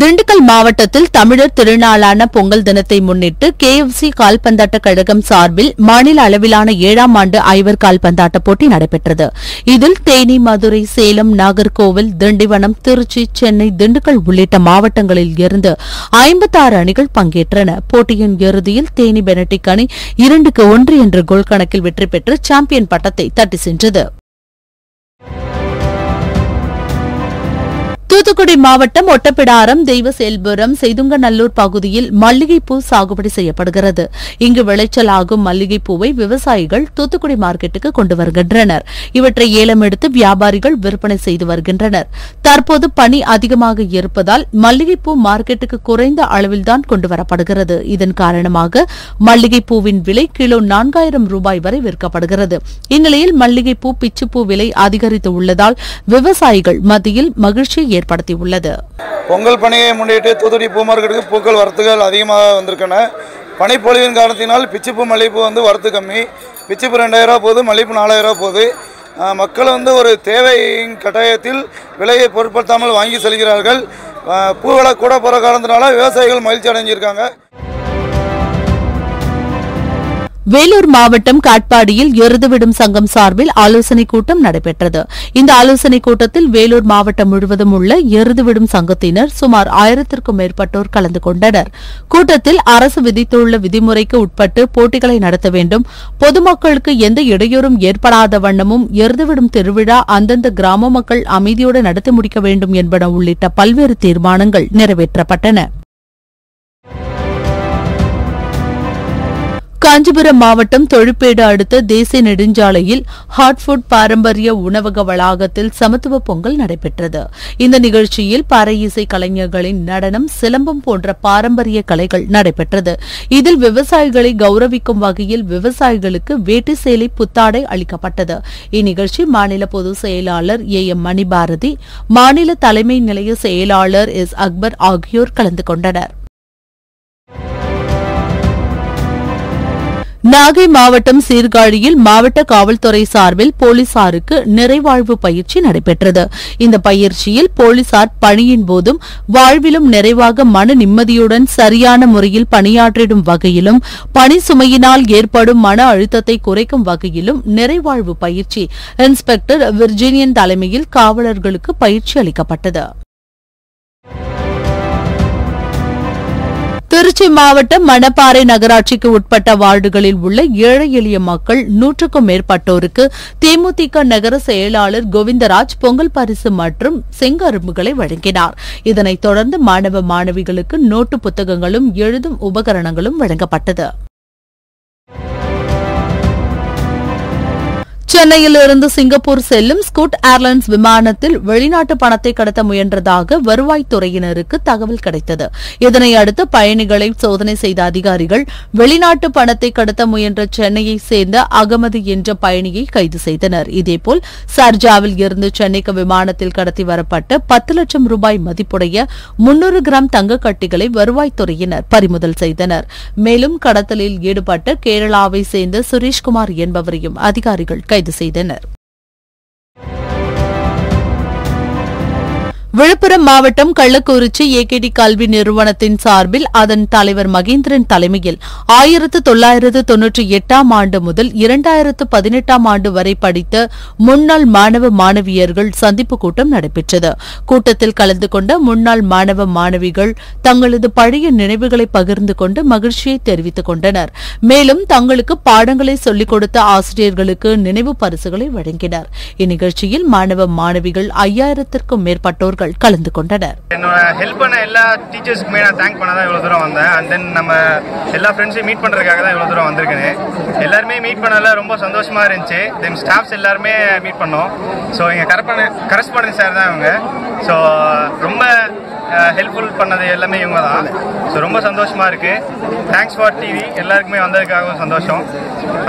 திண்டுக்கல் மாவட்டத்தில் தமிழர் திருநாளான பொங்கல் தினத்தை முன்னிட்டு KFC கால்பந்தாட்ட கழகம் சார்பில் மாநில அளவிலான 7ஆம் ஆண்டு ஐவர் கால்பந்தாட்ட போட்டி நடைபெற்றது. இதில் தேனி, மதுரை, சேலம், நாகர்கோவில், திண்டிவனம், திருச்சி, சென்னை, திண்டுக்கல் உள்ளிட்ட மாவட்டங்களில் இருந்து 56 அணிகள் பங்கேற்றன. போட்டியின் இறுதியில் தேனி பெனடிக் அணி 2-1 என்ற கோல் கணக்கில் வெற்றி பெற்று சாம்பியன் பட்டத்தை தட்டி சென்றது. தூத்துக்குடி மாவட்டம் ஒட்டப்பிடாரம், தெய்வசேல்புரம், செய்துங்கநல்லூர் பகுதியில் மல்லிகைப்பூ சாகுபடி செய்யப்படுகிறது. இங்கு விளைச்சலாகும் மல்லிகைப்பூவை விவசாயிகள் தூத்துக்குடி மார்க்கெட்டுக்கு கொண்டு வருகின்றனர். இவற்றை ஏலம் எடுத்து வியாபாரிகள் விற்பனை செய்து வருகின்றனர். தற்போது பனி அதிகமாக இருப்பதால் மல்லிகைப்பூ மார்க்கெட்டுக்கு குறைந்த அளவில்தான் கொண்டு வரப்படுகிறது. இதன் காரணமாக மல்லிகைப்பூவின் விலை கிலோ 4000 ரூபாய் வரை விற்கப்படுகிறது. இந்நிலையில் மல்லிகைப்பூ, பிச்சுப்பூ விலை அதிகரித்து உள்ளதால் விவசாயிகள் மத்தியில் மகிழ்ச்சி ஏற்படுத்தியுள்ளது. பொங்கல் பணியை முன்னிட்டு தூத்துக்குடி பூ மார்க்கெட்டுக்கு பூக்கள் வரத்துகள் அதிகமாக வந்திருக்கின்றன. பனிப்பொழிவின் காரணத்தினால் பிச்சுப்பூ, மல்லிகைப்பூ வரத்து கம்மி. பிச்சுப்பூ 2000 போது, மல்லிகைப்பூ 4000 போது. மக்கள் ஒரு தேவையின் கட்டாயத்தில் விலையை பொருட்படுத்தாமல் வாங்கி செல்கிறார்கள். பூவிலை கூட போகிற காரணத்தினால விவசாயிகள் மகிழ்ச்சி அடைஞ்சிருக்காங்க. வேலூர் மாவட்டம் காட்பாடியில் எருதுவிடும் சங்கம் சார்பில் ஆலோசனைக் கூட்டம் நடைபெற்றது. இந்த ஆலோசனைக் கூட்டத்தில் வேலூர் மாவட்டம் முழுவதும் உள்ள எருதுவிடும் சங்கத்தினர் சுமார் 1000 மேற்பட்டோர் கலந்து கொண்டனர். கூட்டத்தில் அரசு விதித்துள்ள விதிமுறைக்கு உட்பட்டு போட்டிகளை நடத்த வேண்டும், பொதுமக்களுக்கு எந்த இடையூறும் ஏற்படாத வண்ணமும் எருதுவிடும் திருவிழா அந்தந்த கிராம மக்கள் அமைதியோடு நடத்தி முடிக்க வேண்டும் என்பன உள்ளிட்ட பல்வேறு தீர்மானங்கள் நிறைவேற்றப்பட்டன. காஞ்சிபுரம் மாவட்டம் தொழுப்பேடு அடுத்த தேசிய நெடுஞ்சாலையில் ஹாட்ஃபுட் பாரம்பரிய உணவக வளாகத்தில் சமத்துவ பொங்கல் நடைபெற்றது. இந்த நிகழ்ச்சியில் பறை இசை கலைஞர்களின் நடனம், சிலம்பம் போன்ற பாரம்பரிய கலைகள் நடைபெற்றது. இதில் விவசாயிகளை கௌரவிக்கும் வகையில் விவசாயிகளுக்கு வேட்டி, சேலை, புத்தாடை அளிக்கப்பட்டது. இந்நிகழ்ச்சி மாநில பொதுச் செயலாளர் AM மணிபாரதி, மாநில தலைமை நிலைய செயலாளர் S அக்பர் ஆகியோர் கலந்து கொண்டனர். நாகை மாவட்டம் சீர்காழியில் மாவட்ட காவல்துறை சார்பில் போலீசாருக்கு நிறைவாழ்வு பயிற்சி நடைபெற்றது. இந்த பயிற்சியில் போலீசார் பணியின் போதும் வாழ்விலும் நிறைவாக மன நிம்மதியுடன் சரியான முறையில் பணியாற்றிடும் வகையிலும் பணி சுமையினால் ஏற்படும் மன அழுத்தத்தை குறைக்கும் வகையிலும் நிறைவாழ்வு பயிற்சி இன்ஸ்பெக்டர் விர்ஜீனியன் தலைமையில் காவலர்களுக்கு பயிற்சி அளிக்கப்பட்டது. திருச்சி மாவட்டம் மணப்பாறை நகராட்சிக்கு உட்பட்ட வார்டுகளில் உள்ள ஏழை எளிய மக்கள் 100க்கும் மேற்பட்டோருக்கு தேமுதிக நகர செயலாளர் கோவிந்தராஜ் பொங்கல் பரிசு மற்றும் செங்கரும்புகளை வழங்கினார். இதனைத் தொடர்ந்து மாணவ மாணவிகளுக்கு நோட்டு புத்தகங்களும் எழுதும் உபகரணங்களும் வழங்கப்பட்டது. சென்னையிலிருந்து சிங்கப்பூர் செல்லும் ஸ்கூட் ஏர்லைன்ஸ் விமானத்தில் வெளிநாட்டு பணத்தை கடத்த முயன்றதாக வருவாய்த்துறையினருக்கு தகவல் கிடைத்தது. இதனை அடுத்து பயணிகளை சோதனை செய்த அதிகாரிகள் வெளிநாட்டு பணத்தை கடத்த முயன்ற சென்னையை சேர்ந்த அகமது என்ற பயணியை கைது செய்தனர். இதேபோல் சார்ஜாவில் இருந்து சென்னைக்கு விமானத்தில் கடத்தி வரப்பட்ட 10 லட்சம் ரூபாய் மதிப்புடைய 300 கிராம் தங்கக்கட்டிகளை வருவாய்த்துறையினர் பறிமுதல் செய்தனர். மேலும் கடத்தலில் ஈடுபட்ட கேரளாவை சேர்ந்த சுரேஷ்குமார் என்பவரையும் அதிகாரிகள் கைது செய்தனர். விழுப்புரம் மாவட்டம் கள்ளக்குறிச்சி AKD கல்வி நிறுவனத்தின் சார்பில் அதன் தலைவர் மகேந்திரன் தலைமையில் 1998ஆம் ஆண்டு முதல் 2018ஆம் ஆண்டு வரை படித்த முன்னாள் மாணவ மாணவியர்கள் சந்திப்பு கூட்டம் நடைபெற்றது. கூட்டத்தில் கலந்து கொண்ட முன்னாள் மாணவ மாணவிகள் தங்களது பழைய நினைவுகளை பகிர்ந்து கொண்டு மகிழ்ச்சியை தெரிவித்துக் கொண்டனர். மேலும் தங்களுக்கு பாடங்களை சொல்லிக் கொடுத்த ஆசிரியர்களுக்கு நினைவு பரிசுகளை வழங்கினர். இந்நிகழ்ச்சியில் மாணவ மாணவிகள் 5000க்கும் மேற்பட்டோர் கலந்து கொண்டனர். என்னோட ஹெல்ப் பண்ண எல்லா டீச்சர்ஸ்க்குமே நான் தேங்க் பண்ணதான் இவ்வளவு தூரம் வந்தேன். அண்ட் தென் நம்ம எல்லா ஃப்ரெண்ட்ஸையும் மீட் பண்றதுக்காக தான் இவ்வளவு தூரம் வந்திருக்கேன். எல்லாருமே மீட் பண்ணல ரொம்ப சந்தோஷமா இருந்துச்சு. தென் ஸ்டாஃப்ஸ் எல்லாருமே மீட் பண்ணோம். ஸோ எங்க கரஸ்பாண்டன்ட் சார் தான் இவங்க. ஸோ ரொம்ப ஹெல்ப்ஃபுல் பண்ணது எல்லாமே இவங்க தான். ஸோ ரொம்ப சந்தோஷமா இருக்கு. தேங்க்ஸ் ஃபார் டிவி எல்லாருக்குமே வந்ததுக்காக சந்தோஷம்.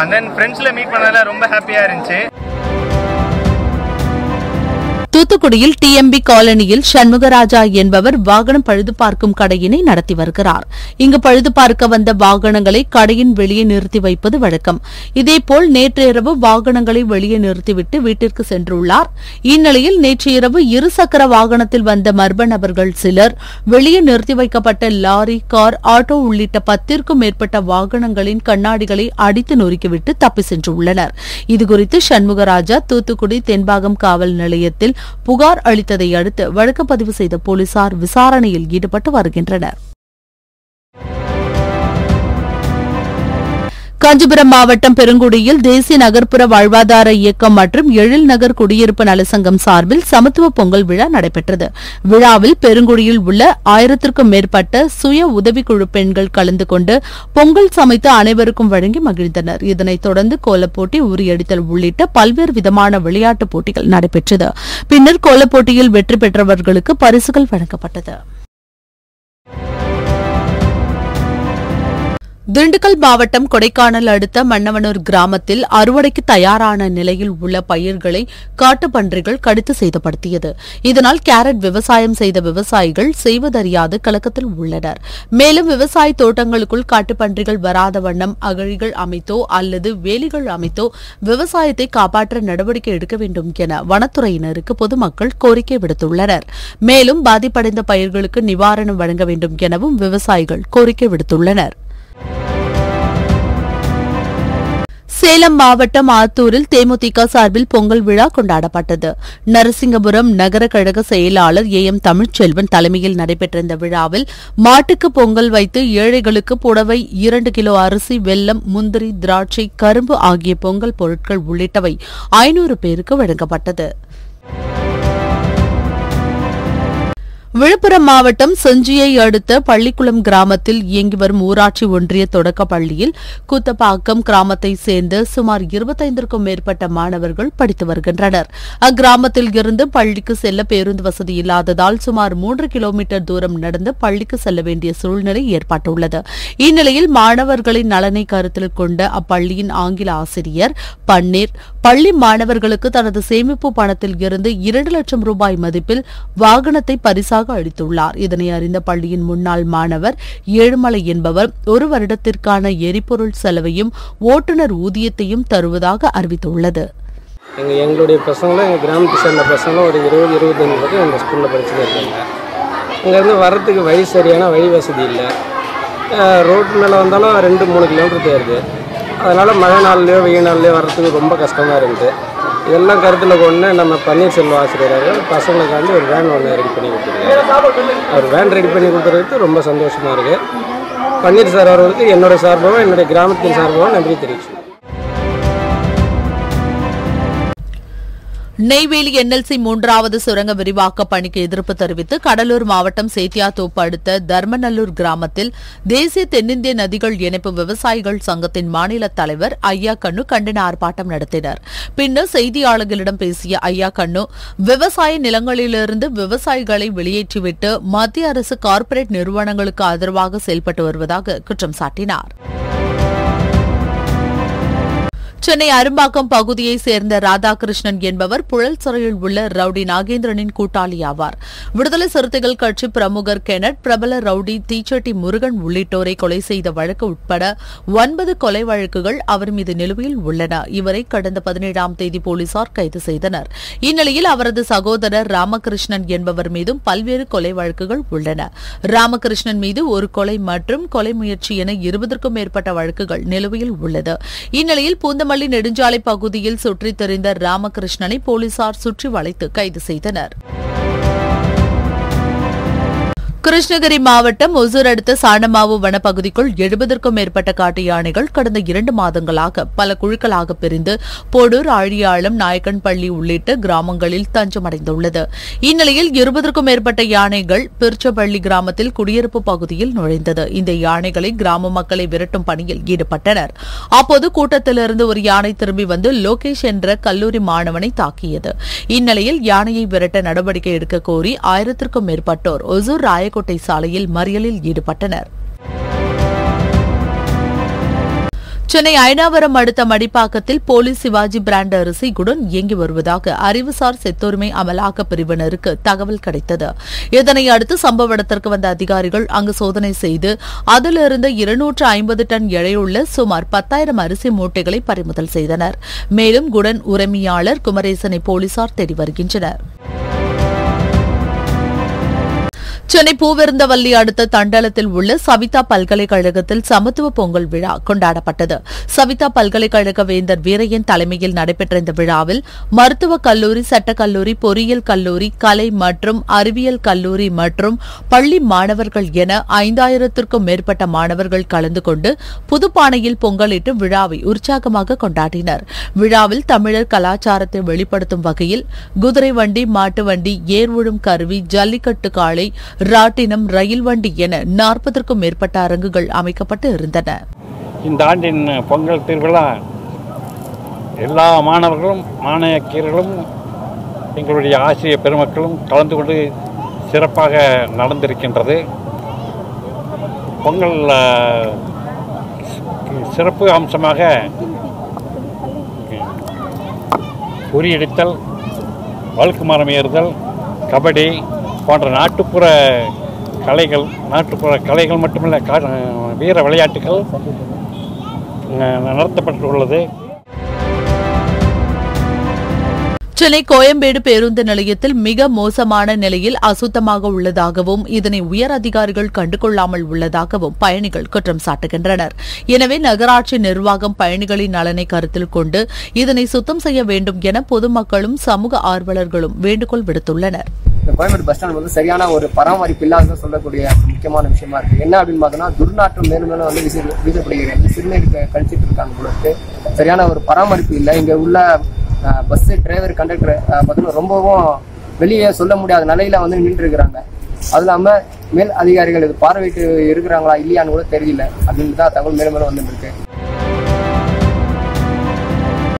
அண்ட் தென் ஃப்ரெண்ட்ஸ்ல மீட் பண்ணதில் ரொம்ப ஹாப்பியா இருந்துச்சு. தூத்துக்குடியில் TMP காலனியில் சண்முகராஜா என்பவர் வாகனம் பழுது பார்க்கும் கடையினை நடத்தி வருகிறார். இங்கு பழுது பார்க்க வந்த வாகனங்களை கடையின் வெளியே நிறுத்தி வைப்பது வழக்கம். இதேபோல் நேற்று இரவு வாகனங்களை வெளியே நிறுத்திவிட்டு வீட்டிற்கு சென்றுள்ளார். இந்நிலையில் நேற்று இரவு இருசக்கர வாகனத்தில் வந்த மர்ம நபர்கள் சிலர் வெளியே நிறுத்தி வைக்கப்பட்ட லாரி, கார், ஆட்டோ உள்ளிட்ட 10க்கும் மேற்பட்ட வாகனங்களின் கண்ணாடிகளை அடித்து நொறுக்கிவிட்டு தப்பி சென்றுள்ளனர். இதுகுறித்து சண்முகராஜா தூத்துக்குடி தென்பாகம் காவல் நிலையத்தில் புகார் அளித்ததை அடுத்து வழக்கு பதிவு செய்த போலீசார் விசாரணையில் ஈடுபட்டு வருகின்றனர். காஞ்சிபுரம் மாவட்டம் பெருங்குடியில் தேசிய நகர்ப்புற வாழ்வாதார இயக்கம் மற்றும் எழில் நகர் குடியிருப்பு நலசங்கம் சார்பில் சமத்துவ பொங்கல் விழா நடைபெற்றது. விழாவில் பெருங்குடியில் உள்ள 1000க்கும் மேற்பட்ட சுய உதவிக்குழு பெண்கள் கலந்து கொண்டு பொங்கல் சமைத்து அனைவருக்கும் வழங்கி மகிழ்ந்தனர். இதனைத் தொடர்ந்து கோலப்போட்டி, உரியடித்தல் உள்ளிட்ட பல்வேறு விதமான விளையாட்டுப் போட்டிகள் நடைபெற்றது. பின்னர் கோலப்போட்டியில் வெற்றி பெற்றவர்களுக்கு பரிசுகள் வழங்கப்பட்டது. திண்டுக்கல் மாவட்டம் கொடைக்கானல் அடுத்த மன்னவனூர் கிராமத்தில் அறுவடைக்கு தயாரான நிலையில் உள்ள பயிர்களை காட்டுப்பன்றிகள் கடித்து சேதப்படுத்தியது. இதனால் கேரட் விவசாயம் செய்த விவசாயிகள் செய்வதறியாது கலக்கத்தில் உள்ளனர். மேலும் விவசாய தோட்டங்களுக்குள் காட்டுப்பன்றிகள் வராத வண்ணம் அகழிகள் அமைத்தோ அல்லது வேலிகள் அமைத்தோ விவசாயத்தை காப்பாற்ற நடவடிக்கை எடுக்க வேண்டும் என வனத்துறையினருக்கு பொதுமக்கள் கோரிக்கை விடுத்துள்ளனர். மேலும் பாதிப்படைந்த பயிர்களுக்கு நிவாரணம் வழங்க வேண்டும் எனவும் விவசாயிகள் கோரிக்கை விடுத்துள்ளனர். சேலம் மாவட்டம் ஆத்தூரில் தேமுதிக சார்பில் பொங்கல் விழா கொண்டாடப்பட்டது. நரசிங்கபுரம் நகர கழக செயலாளர் AM தமிழ்ச்செல்வன் தலைமையில் நடைபெற்ற இந்த விழாவில் மாட்டுக்கு பொங்கல் வைத்து ஏழைகளுக்கு புடவை, 2 கிலோ அரிசி, வெல்லம், முந்திரி, திராட்சை, கரும்பு ஆகிய பொங்கல் பொருட்கள் உள்ளிட்டவை 500 பேருக்கு வழங்கப்பட்டது. விழுப்புரம் மாவட்டம் செஞ்சியை அடுத்த பள்ளிக்குளம் கிராமத்தில் இயங்கி வரும் ஊராட்சி ஒன்றிய தொடக்கப் பள்ளியில் கூத்தப்பாக்கம் கிராமத்தை சேர்ந்த சுமார் 25க்கும் மேற்பட்ட மாணவர்கள் படித்து வருகின்றனர். அக்கிராமத்தில் இருந்து பள்ளிக்கு செல்ல பேருந்து வசதி இல்லாததால் சுமார் 3 கிலோமீட்டர் தூரம் நடந்து பள்ளிக்கு செல்ல வேண்டிய சூழ்நிலை ஏற்பட்டுள்ளது. இந்நிலையில் மாணவர்களின் நலனை கருத்தில் கொண்ட அப்பள்ளியின் ஆங்கில ஆசிரியர் பன்னீர் பள்ளி மாணவர்களுக்கு தனது சேமிப்பு பணத்தில் இருந்து 2 லட்சம் ரூபாய் மதிப்பில் வாகனத்தை பரிசாக அளித்துள்ளார். இதனை அறிந்த பள்ளியின் முன்னாள் மாணவர் ஏழுமலை என்பவர் 1 வருடத்திற்கான எரிபொருள் செலவையும் ஓட்டுநர் ஊதியத்தையும் தருவதாக அறிவித்துள்ளது. எங்களுடைய பசங்களும் எங்கள் கிராமத்தை சேர்ந்த பசங்களும் ஒரு 20-25 பேர் இந்த ஸ்கூலில் படிச்சுட்டு இருக்காங்க. இங்கேருந்து வர்றதுக்கு வழி சரியான வழி வசதி இல்லை. ரோட்டு மேலே வந்தாலும் 2-3 கிலோமீட்டர் தேருது. அதனால் மழை நாள்லையோ வெயில் நாள்லையோ வர்றதுக்கு ரொம்ப கஷ்டமாக இருக்குது. இதெல்லாம் கருத்தில் கொண்டு நம்ம பன்னீர்செல்வம் ஆசிரியர்கள் பசங்களுக்காண்டி ஒரு வேன் ஒன்று ரெடி பண்ணி கொடுத்துருக்காங்க. ஒரு வேன் ரெடி பண்ணி கொடுத்துருக்கு ரொம்ப சந்தோஷமாக இருக்குது. பன்னீர் சார் அவர்களுக்கு என்னோட சார்பாகவும் என்னுடைய கிராமத்தின் சார்பாகவும் நன்றி தெரிவிச்சு. நெய்வேலி NLC 3வது சுரங்க விரிவாக்க பணிக்கு எதிர்ப்பு தெரிவித்து கடலூர் மாவட்டம் சேத்தியாத்தோப்பு அடுத்த தர்மநல்லூர் கிராமத்தில் தேசிய தென்னிந்திய நதிகள் இணைப்பு விவசாயிகள் சங்கத்தின் மாநில தலைவர் ஐயா கண்ணு கண்டன ஆர்ப்பாட்டம் நடத்தினர். பின்னர் செய்தியாளர்களிடம் பேசிய ஐயா கண்ணு, விவசாய நிலங்களிலிருந்து விவசாயிகளை வெளியேற்றிவிட்டு மத்திய அரசு கார்ப்பரேட் நிறுவனங்களுக்கு ஆதரவாக செயல்பட்டு வருவதாக குற்றம் சாட்டினார். சென்னை அரும்பாக்கம் பகுதியைச் சேர்ந்த ராதாகிருஷ்ணன் என்பவர் புழல் சிறையில் உள்ள ரவுடி நாகேந்திரனின் கூட்டாளி ஆவார். விடுதலை சிறுத்தைகள் கட்சி பிரமுகர் கெனட், பிரபல ரவுடி தீச்சட்டி முருகன் உள்ளிட்டோரை கொலை செய்த வழக்கு உட்பட 9 கொலை வழக்குகள் அவர் மீது நிலுவையில் உள்ளன. இவரை கடந்த 17ஆம் தேதி போலீசார் கைது செய்தனர். இந்நிலையில் அவரது சகோதரர் ராமகிருஷ்ணன் என்பவர் மீதும் பல்வேறு கொலை வழக்குகள் உள்ளன. ராமகிருஷ்ணன் மீது 1 கொலை மற்றும் கொலை முயற்சி என 20க்கும் மேற்பட்ட வழக்குகள் நிலுவையில் உள்ளது. இந்நிலையில் பூந்தமல்லி நெடுஞ்சாலை பகுதியில் சுற்றித் திரிந்த ராமகிருஷ்ணனை போலீசார் சுற்றி வளைத்து கைது செய்தனர். கிருஷ்ணகிரி மாவட்டம் ஒசூர் அடுத்த சாணமாவு வனப்பகுதிக்குள் 70க்கும் மேற்பட்ட காட்டு யானைகள் கடந்த 2 மாதங்களாக பல குழுக்களாக பிரிந்து போடூர், ஆழியாளம், நாயக்கன்பள்ளி உள்ளிட்ட கிராமங்களில் தஞ்சமடைந்துள்ளது. இந்நிலையில் 20க்கும் மேற்பட்ட யானைகள் பிர்ச்சப்பள்ளி கிராமத்தில் குடியிருப்பு பகுதியில் நுழைந்தது. இந்த யானைகளை கிராம மக்களை விரட்டும் பணியில் ஈடுபட்டனர். அப்போது கூட்டத்திலிருந்து ஒரு யானை திரும்பி வந்து லோகேஷ் என்ற கல்லூரி மாணவனை தாக்கியது. இந்நிலையில் யானையை விரட்ட நடவடிக்கை எடுக்க கோரி 1000க்கும் மேற்பட்டோர் ஒசூர் கோட்டை சாலையில் மறியலில் ஈடுபட்டனர். சென்னை ஐனாவரம் அடுத்த மடிப்பாக்கத்தில் போலி சிவாஜி பிராண்ட் அரிசி குடன் இயங்கி வருவதாக அறிவுசார் சொத்துரிமை அமலாக்க பிரிவினருக்கு தகவல் கிடைத்தது. இதனை அடுத்து சம்பவ இடத்திற்கு வந்த அதிகாரிகள் அங்கு சோதனை செய்து அதிலிருந்து 250 டன் எடையுள்ள சுமார் 10,000 அரிசி மூட்டைகளை பறிமுதல் செய்தனர். மேலும் குடன் உரிமையாளர் குமரேசனை போலீசார் தேடி வருகின்றனர். சென்னை பூவிருந்தவல்லி அடுத்த தண்டலத்தில் உள்ள சவிதா பல்கலைக்கழகத்தில் சமத்துவ பொங்கல் விழா கொண்டாடப்பட்டது. சவிதா பல்கலைக்கழக வேந்தர் வீரையன் தலைமையில் நடைபெற்ற இந்த விழாவில் மருத்துவக் கல்லூரி, சட்டக்கல்லூரி, பொறியியல் கல்லூரி, கலை மற்றும் அறிவியல் கல்லூரி மற்றும் பள்ளி மாணவர்கள் என 5,000-க்கும் மேற்பட்ட மாணவர்கள் கலந்து கொண்டு புதுப்பானையில் பொங்கலிட்டு விழாவை உற்சாகமாக கொண்டாடினர். விழாவில் தமிழர் கலாச்சாரத்தை வெளிப்படுத்தும் வகையில் குதிரை வண்டி, மாட்டு வண்டி, ஏர் உழும் கருவி, ஜல்லிக்கட்டு காளை, ராட்டினம், ரயில் வண்டி என 40-க்கும் மேற்பட்ட அரங்குகள் அமைக்கப்பட்டு இருந்தன. இந்த ஆண்டின் பொங்கல் திருவிழா எல்லா மாணவர்களும், மாணவியர்களும், எங்களுடைய ஆசிரியர் பெருமக்களும் கலந்து கொண்டு சிறப்பாக நடந்திருக்கின்றது. பொங்கல் சிறப்பு அம்சமாக குறியடித்தல், வழுக்கு மரம் ஏறுதல், கபடி போன்ற நாட்டுப்புற கலைகள் மட்டுமல்ல, வீர விளையாட்டுகள் நடத்தப்பட்டுள்ளது. சென்னை கோயம்பேடு பேருந்து நிலையத்தில் மிக மோசமான நிலையில் அசுத்தமாக உள்ளதாகவும் இதனை உயர் அதிகாரிகள் கண்டுகொள்ளாமல் உள்ளதாகவும் பயணிகள் குற்றம் சாட்டுகின்றனர். எனவே நகராட்சி நிர்வாகம் பயணிகளின் நலனை கருத்தில் கொண்டு இதனை சுத்தம் செய்ய வேண்டும் என பொதுமக்களும் சமூக ஆர்வலர்களும் வேண்டுகோள் விடுத்துள்ளனர். கோயம்பேடு பஸ் ஸ்டாண்ட் வந்து சரியான ஒரு பராமரிப்பு இல்லாத சொல்லக்கூடிய முக்கியமான விஷயமா இருக்கு. என்ன அப்படின்னு பார்த்தோம்னா, துர்நாற்றம் மேலும் மேலும் வந்து வீசப்படுகிறது. சிறுநீர் கழிச்சிட்டு இருக்காங்க. சரியான ஒரு பராமரிப்பு இல்லை. இங்க உள்ள பஸ்ஸு டிரைவர், கண்டக்டர் பார்த்தீங்கன்னா ரொம்பவும் வெளியே சொல்ல முடியாத நிலையில வந்து நின்று இருக்கிறாங்க. அது இல்லாமல் மேல் அதிகாரிகள் இது பார்வையிட்டு இருக்கிறாங்களா இல்லையான்னு கூட தெரியல அப்படின்னு தான் தகவல் மேலும் மேலும் வந்துட்டு இருக்கு.